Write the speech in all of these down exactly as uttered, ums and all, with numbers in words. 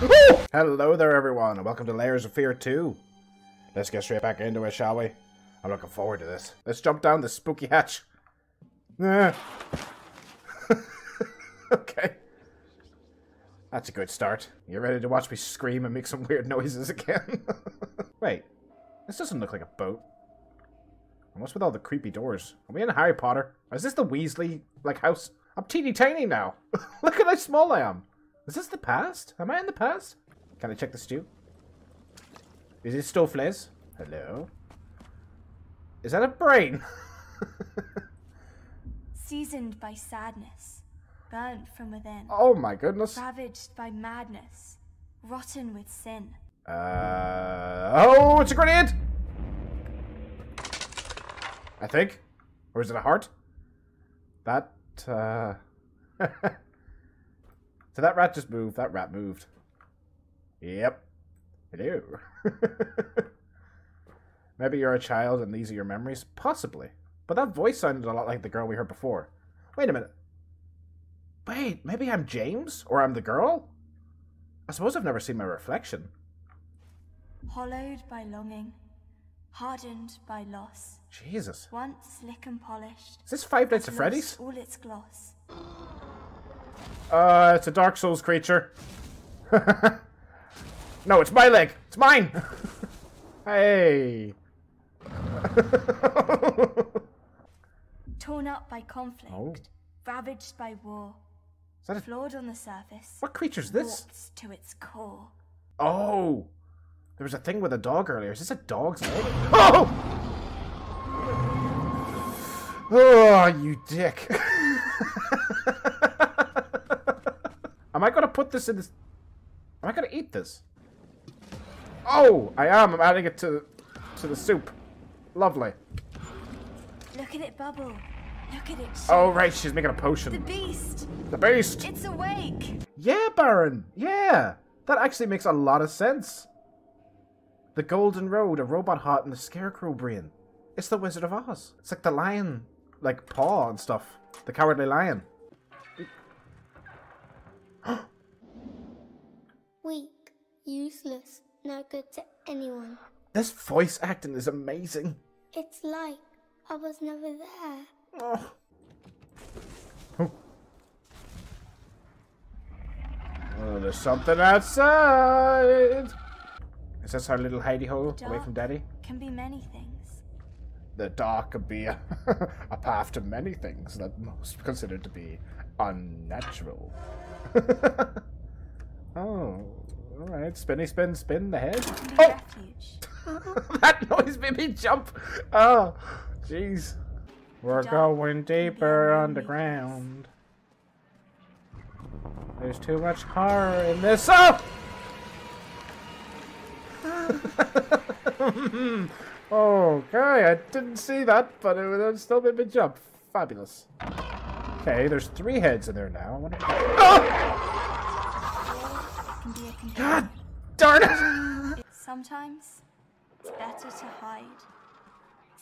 Woo! Hello there everyone, and welcome to Layers of Fear two. Let's get straight back into it, shall we? I'm looking forward to this. Let's jump down this spooky hatch. Ah. Okay. That's a good start. You ready to watch me scream and make some weird noises again? Wait, this doesn't look like a boat. And what's with all the creepy doors? Are we in Harry Potter? Is this the Weasley, like, house? I'm teeny tiny now. Look at how small I am. Is this the past? Am I in the past? Can I check the stew? Is it still flies? Hello? Is that a brain? Seasoned by sadness, burnt from within. Oh my goodness. Ravaged by madness, rotten with sin. Uh, oh, it's a grenade! I think. Or is it a heart? That, uh... So that rat just moved. That rat moved. Yep. Hello. Maybe you're a child and these are your memories? Possibly. But that voice sounded a lot like the girl we heard before. Wait a minute. Wait, maybe I'm James? Or I'm the girl? I suppose I've never seen my reflection. Hollowed by longing. Hardened by loss. Jesus. Once slick and polished. Is this Five Nights at Freddy's? All its gloss. Uh, it's a Dark Souls creature. No, it's my leg. It's mine. Hey. Torn up by conflict. Oh. Ravaged by war. Is that a... Flawed on the surface. What creature is this? Warped to its core. Oh. There was a thing with a dog earlier. Is this a dog's leg? Oh! Oh, you dick. Am I going to put this in this? Am I going to eat this? Oh, I am. I'm adding it to, to the soup. Lovely. Look at it bubble. Look at it. Shake. Oh, right. She's making a potion. The beast. The beast. It's awake. Yeah, Baron. Yeah. That actually makes a lot of sense. The Golden Road, a robot heart, and the scarecrow brain. It's the Wizard of Oz. It's like the lion, like, paw and stuff. The Cowardly Lion. Weak, useless, no good to anyone. This voice acting is amazing. It's like I was never there. Oh. Oh. Oh, there's something outside. Is this our little hidey hole away from Daddy? Can be many things. The dark could be a, a path to many things that most considered to be unnatural. Oh, alright. Spinny, spin, spin the head. Oh! That noise made me jump! Oh, jeez. We're going deeper underground. There's too much horror in this. Oh! Okay, I didn't see that, but it would still made me jump. Fabulous. Okay, there's three heads in there now. I wonder. Oh! God darn it! Sometimes it's better to hide,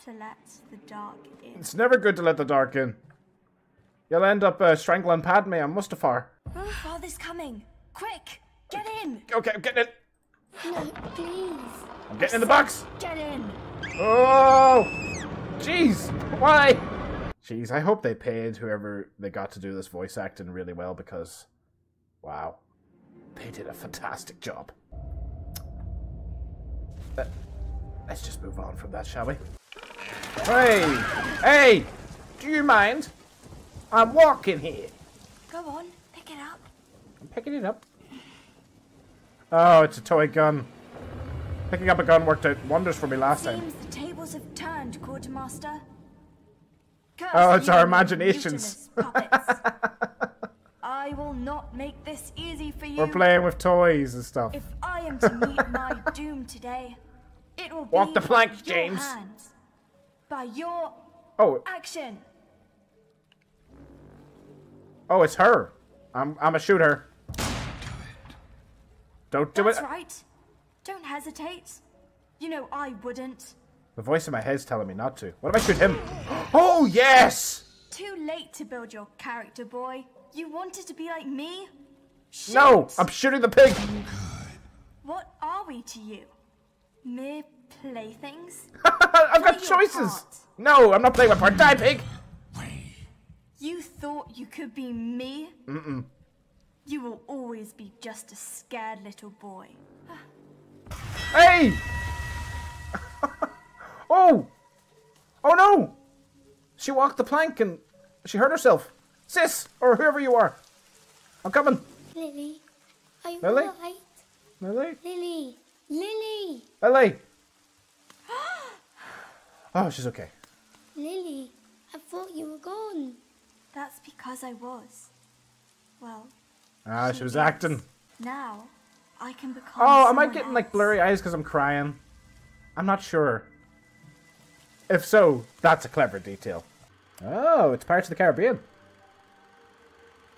to let the dark in. It's never good to let the dark in. You'll end up uh, strangling Padme and Mustafar. Oh, father's coming! Quick, get in! Okay, I'm getting in. No, please. I'm getting in the box. Get in! Oh, jeez, why? Jeez, I hope they paid whoever they got to do this voice acting really well because, wow. They did a fantastic job. But let's just move on from that, shall we? Hey! Hey! Do you mind? I'm walking here. Go on, pick it up. I'm picking it up. Oh, it's a toy gun. Picking up a gun worked out wonders for me last time. Seems the tables have turned, Quartermaster. Curse oh, it's our imaginations. I will not make this easy for you. We're playing with toys and stuff. If I am to meet my doom today, it will walk be the plank, by James. Your hands, by your oh. action. Oh, it's her. I'm I'm a shooter. Don't do That's it. That's right. Don't hesitate. You know I wouldn't. The voice in my head's telling me not to. What if I shoot him? Oh yes. Too late to build your character, boy. You wanted to be like me? Shoot. No! I'm shooting the pig! we to you? Mere playthings? I've got choices! No, I'm not playing my part. Die, pig! You thought you could be me? Mm-mm. You will always be just a scared little boy. Hey! Oh! Oh no! She walked the plank and she hurt herself. Sis, or whoever you are. I'm coming. Lily, are you Lily? All right? Lily? Lily. Lily. Lily. Oh, she's okay. Lily, I thought you were gone. That's because I was. Well. Ah, she, she was is. acting. Now, I can become. Oh, am I getting else. like blurry eyes because I'm crying? I'm not sure. If so, that's a clever detail. Oh, it's Pirates of the Caribbean.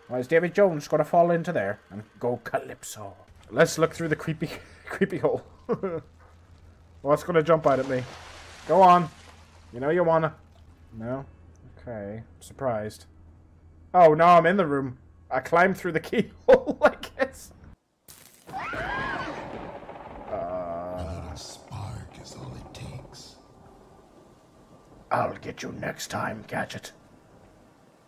Why is David Jones gonna fall into there and go Calypso? Let's look through the creepy, creepy hole. What's gonna jump out at me? Go on. You know you wanna. No. Okay. I'm surprised. Oh no, I'm in the room. I climbed through the keyhole, I guess. Uh, a spark is all it takes. I'll get you next time, Gadget.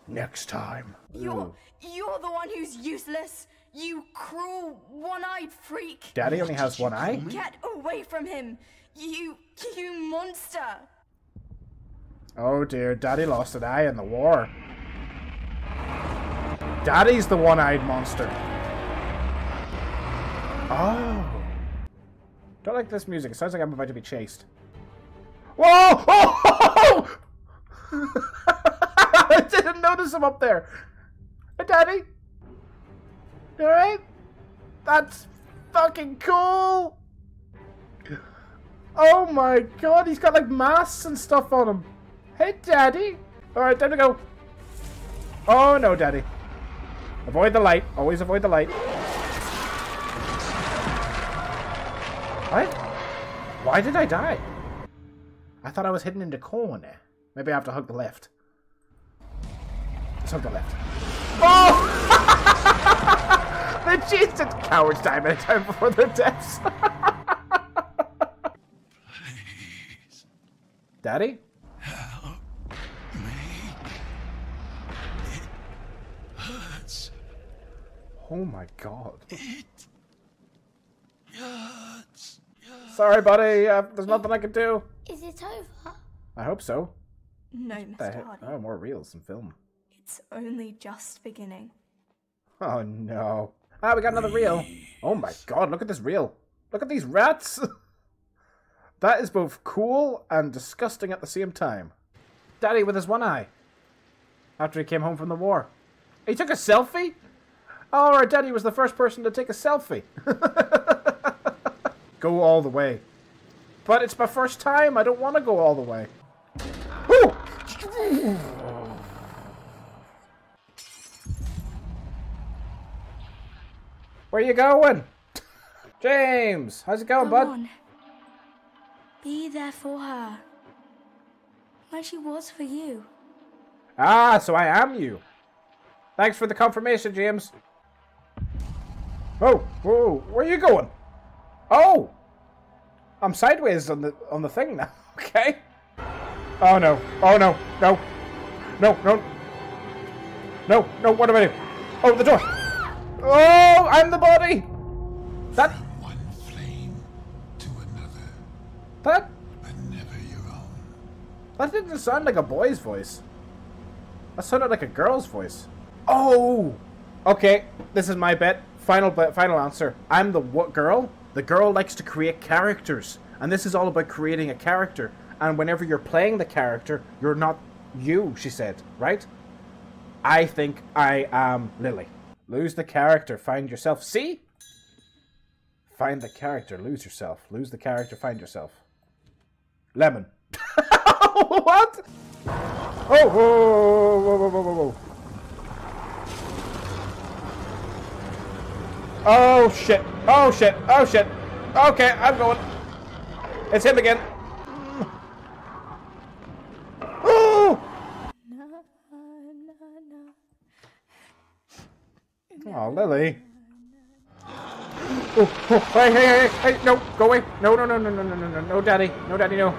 Next time. You're, you're the one who's useless. You cruel, one-eyed freak. Daddy only has one eye? Get away from him. You, you monster. Oh dear, Daddy lost an eye in the war. Daddy's the one-eyed monster. Oh. Don't like this music. It sounds like I'm about to be chased. Whoa! Oh! I didn't notice him up there. Hey, Daddy. You alright? That's fucking cool. Oh my god, he's got like masks and stuff on him. Hey, Daddy. Alright, time to go. Oh no, Daddy. Avoid the light. Always avoid the light. What? Why did I die? I thought I was hidden in the corner. Maybe I have to hug the left. Let's hug the left. Oh! They cheated! Cowards die many times before their deaths. Please. Daddy? Oh my god. It hurts. Hurts. Sorry, buddy. Uh, there's nothing I can do. Is it over? I hope so. No, Mister Hardy. Oh, more reels and film. It's only just beginning. Oh no. Ah, we got another reel. Oh my god, look at this reel. Look at these rats. That is both cool and disgusting at the same time. Daddy with his one eye. After he came home from the war. He took a selfie? Oh, our daddy was the first person to take a selfie. Go all the way. But it's my first time. I don't want to go all the way. Ooh! Where you going? James, how's it going, Come bud? On. Be there for her. Where she was for you. Ah, so I am you. Thanks for the confirmation, James. Oh, whoa, where are you going? Oh! I'm sideways on the on the thing now, okay? Oh no, oh no, no. No, no. No, no, what am I doing? Oh, the door! Oh, I'm the body! That... From one flame to another. That... But never your own. That didn't sound like a boy's voice. That sounded like a girl's voice. Oh! Okay, this is my bet. Final bet, final answer. I'm the what girl? The girl likes to create characters. And this is all about creating a character. And whenever you're playing the character, you're not you, she said. Right? I think I am Lily. Lose the character, find yourself. See? Find the character, lose yourself. Lose the character, find yourself. Lemon. What? Oh, whoa, whoa, whoa, whoa, whoa, whoa. Oh shit, oh shit, oh shit. Okay, I'm going. It's him again. Ooh! Oh, Lily. oh, oh, hey, hey, hey, hey, no, go away. No, no, no, no, no, no, no, no, no, daddy. No, daddy, no.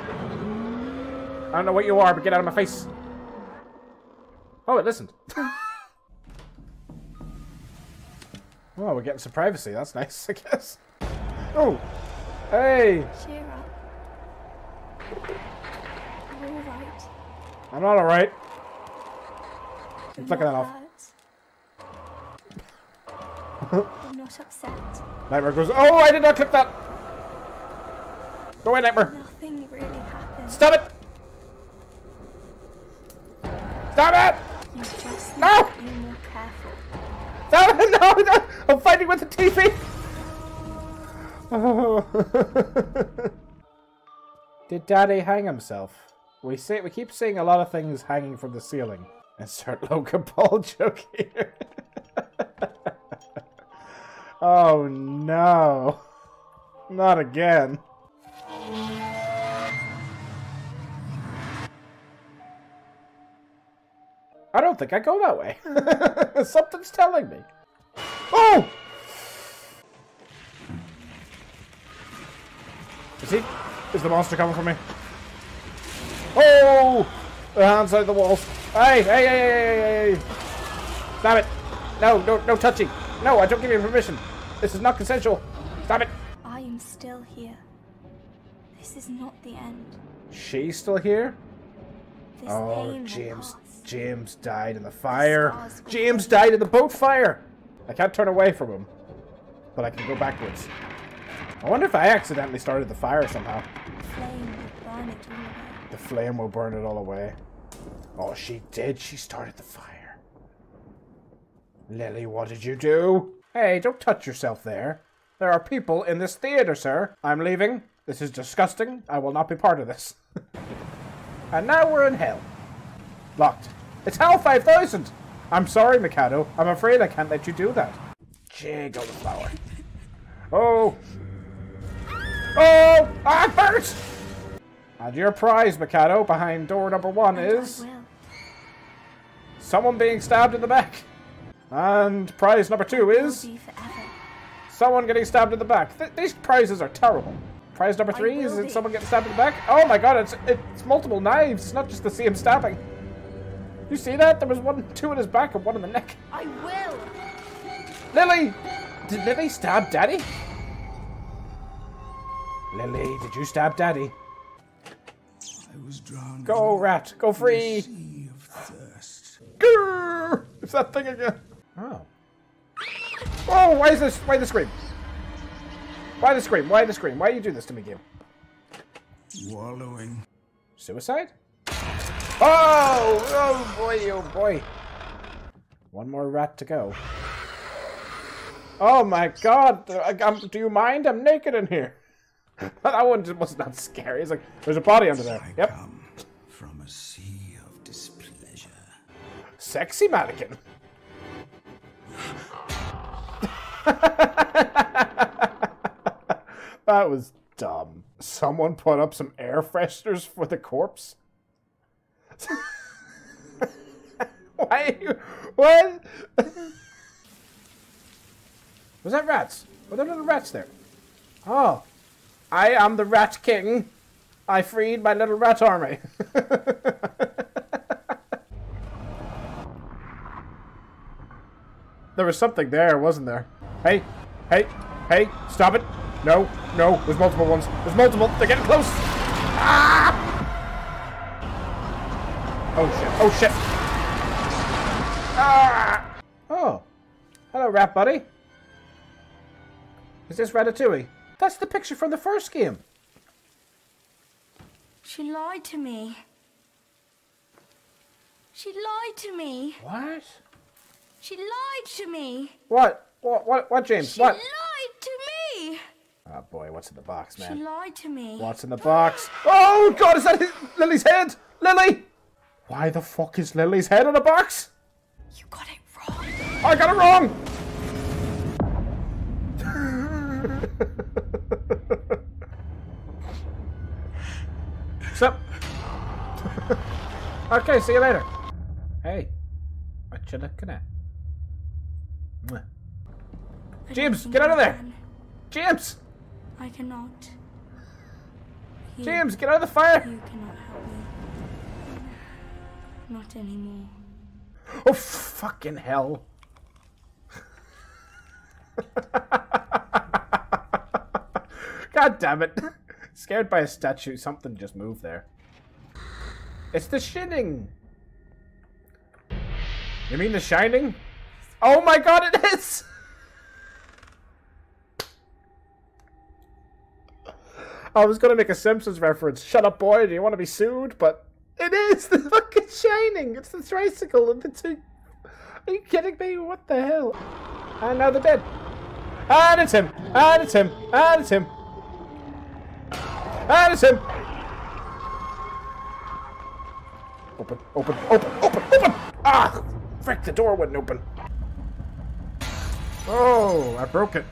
I don't know what you are, but get out of my face. Oh, it listened. Well, we're getting some privacy. That's nice, I guess. Oh, hey. Cheer up. Are you all right? I'm not all right. I'm flicking that off. I'm not upset. Nightmare goes, oh, I did not clip that. Go away, Nightmare. Nothing really happened. Stop it. Stop it! You just no! Be more careful. Stop it! No, no! I'm fighting with the T V! Oh. Did Daddy hang himself? We say we keep seeing a lot of things hanging from the ceiling. Insert Logan Paul joke here. Oh no. Not again. I don't think I go that way. Something's telling me. Oh! Is he? Is the monster coming for me? Oh! The hands out the walls. Hey, hey, hey, hey, hey, hey! Stop it! No, no, no touching! No, I don't give you permission. This is not consensual. Stop it! I am still here. This is not the end. She's still here? This oh, James. James died in the fire. James died in the boat fire. I can't turn away from him, but I can go backwards. I wonder if I accidentally started the fire somehow. The flame will burn it all away. The flame will burn it all away. Oh, she did. She started the fire. Lily, what did you do? Hey, don't touch yourself there. There are people in this theater, sir. I'm leaving. This is disgusting. I will not be part of this. And now we're in hell. Locked. It's Hell five thousand! I'm sorry, Mikado. I'm afraid I can't let you do that. Jig on the flower. Oh! Oh! Ah, birds! And your prize, Mikado, behind door number one and is... someone being stabbed in the back. And prize number two is... someone getting stabbed in the back. Th these prizes are terrible. Prize number three is it someone getting stabbed in the back. Oh my god, it's, it's multiple knives. It's not just the same stabbing. You see that? There was one, two in his back and one in the neck. I will. Lily, did Lily stab Daddy? Lily, did you stab Daddy? I was drowned. Go rat, go free. A sea of thirst. Grrr! It's that thing again. Oh. Oh! Why is this? Why the scream? Why the scream? Why the scream? Why do you do this to me, game? Wallowing. Suicide? Oh, oh boy, oh boy. One more rat to go. Oh my god, I, I'm, do you mind? I'm naked in here. That one just was not scary. It's like, there's a body under there. I yep. Come from a sea of displeasure. Sexy mannequin. That was dumb. Someone put up some air fresheners for the corpse. Why? What? Was that rats? Were there little rats there? Oh, I am the rat king. I freed my little rat army. There was something there, wasn't there? Hey, hey, hey! Stop it! No, no! There's multiple ones. There's multiple. They're getting close. Ah! Oh shit, oh shit! Ah! Oh. Hello, rat buddy. Is this Ratatouille? That's the picture from the first game. She lied to me. She lied to me. What? She lied to me. What? What, what, what James? She what? lied to me. Oh boy, what's in the box, man? She lied to me. What's in the box? Oh god, is that his, Lily's head? Lily! Why the fuck is Lily's head in a box? You got it wrong. I got it wrong! Sup? Okay, see you later. Hey, what you looking at? James, get out of there! James! I cannot. You, James, get out of the fire! You cannot help me. Not anymore. Oh, fucking hell. God damn it. Scared by a statue, something just moved there. It's The Shining! You mean The Shining? Oh my god, it is! I was gonna make a Simpsons reference. Shut up, boy, do you want to be sued? But it is The fucking Shining! It's the tricycle and the two... Are you kidding me? What the hell? And now they're dead. And it's him! And it's him! And it's him! And it's him! Open, open, open, open, open! Ah! Frick, the door wouldn't open. Oh, I broke it.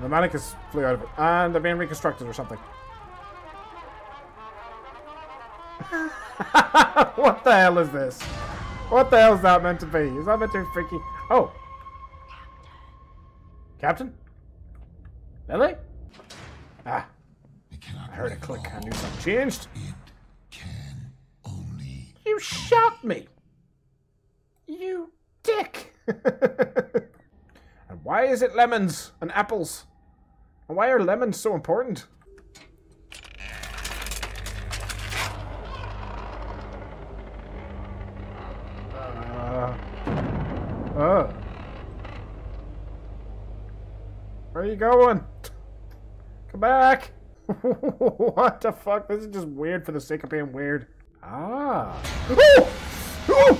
The mannequins flew out of it. And they're being reconstructed or something. What the hell is this? What the hell is that meant to be? Is that meant to be freaky? Oh. Captain? Lily? Ah. I heard a click. I knew something changed. It can only... You shot me! You dick! And why is it lemons and apples? And why are lemons so important? Uh, uh. Where are you going? Come back! What the fuck? This is just weird for the sake of being weird. Ah. Ooh! Ooh!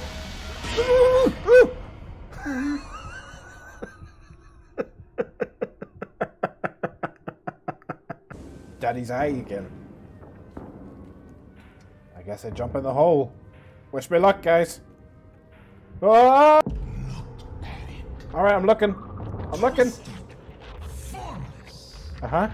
Ooh! Ooh! Daddy's eye again. I guess I jump in the hole. Wish me luck, guys. Oh! Alright, I'm looking. I'm looking. Uh-huh.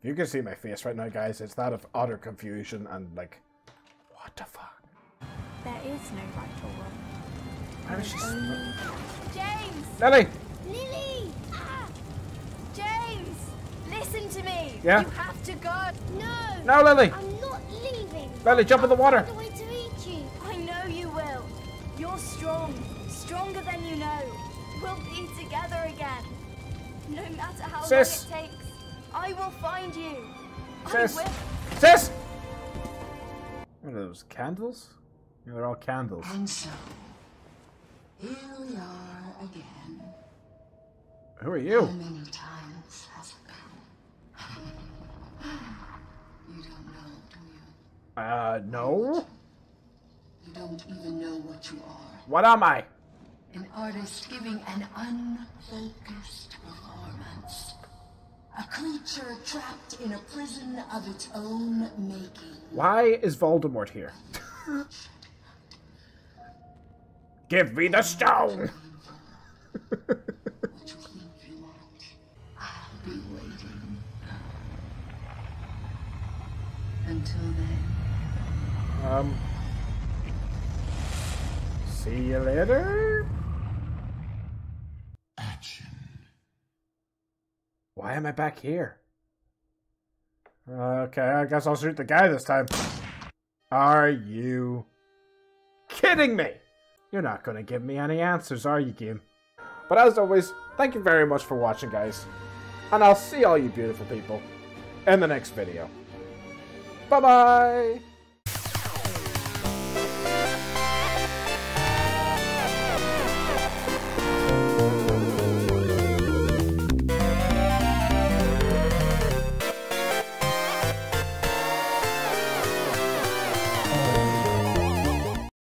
You can see my face right now, guys. It's that of utter confusion and like, what the fuck? There is no right or wrong. Where is she? Only... James! Lily! Lily! Ah! James! Listen to me! Yeah? You have to go! No! No, Lily! I'm not leaving! Lily, jump in the water! I'm on the way to eat you! I know you will! You're strong. Stronger than you know. We'll be together again. No matter how Sis. long it takes. I will find you. Sis! Sis! What are those, candles? Yeah, they're all candles. And so, here we are again. Who are you? How many times has it been? You don't know, do you? Uh, no? You don't even know what you are. What am I? An artist giving an unfocused performance. A creature trapped in a prison of its own making. Why is Voldemort here? Give me the stone! I'll be waiting. Until then. Um. See you later? Why am I back here? Okay, I guess I'll shoot the guy this time. Are you kidding me? You're not gonna give me any answers, are you, game? But as always, thank you very much for watching, guys. And I'll see all you beautiful people in the next video. Bye-bye!